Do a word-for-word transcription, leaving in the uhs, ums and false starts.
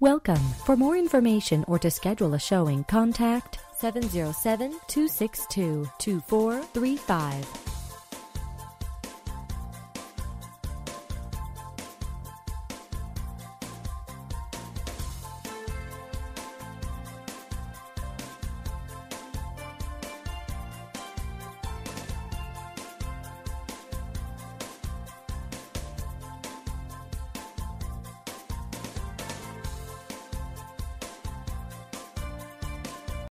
Welcome. For more information or to schedule a showing, contact seven zero seven, two six two, two four three five.